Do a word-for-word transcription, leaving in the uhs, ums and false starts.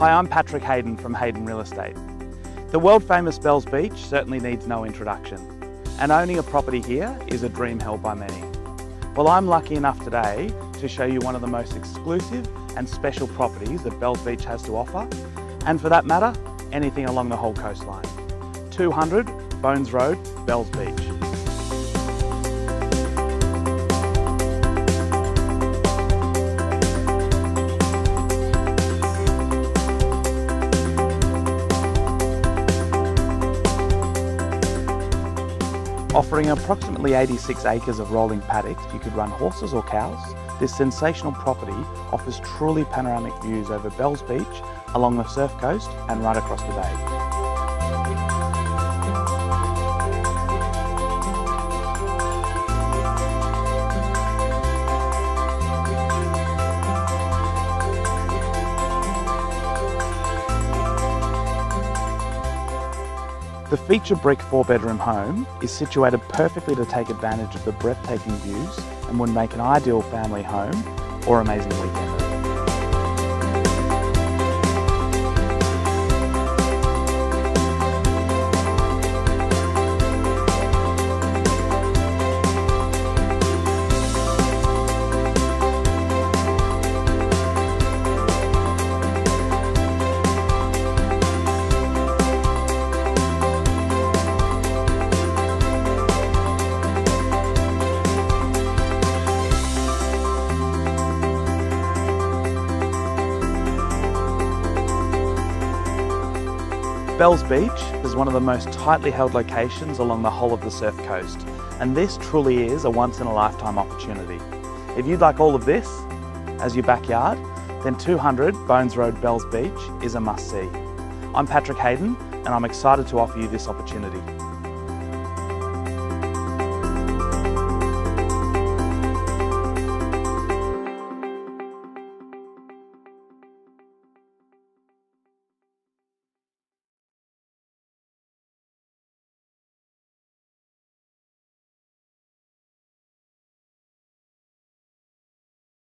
Hi, I'm Patrick Hayden from Hayden Real Estate. The world-famous Bells Beach certainly needs no introduction, and owning a property here is a dream held by many. Well, I'm lucky enough today to show you one of the most exclusive and special properties that Bells Beach has to offer, and for that matter, anything along the whole coastline. two hundred Bones Road, Bells Beach. Offering approximately eighty-six acres of rolling paddocks, you could run horses or cows, this sensational property offers truly panoramic views over Bells Beach, along the surf coast and right across the bay. The feature brick four bedroom home is situated perfectly to take advantage of the breathtaking views and would make an ideal family home or amazing weekend. Bells Beach is one of the most tightly held locations along the whole of the surf coast, and this truly is a once-in-a-lifetime opportunity. If you'd like all of this as your backyard, then two hundred Bones Road, Bells Beach is a must-see. I'm Patrick Hayden, and I'm excited to offer you this opportunity.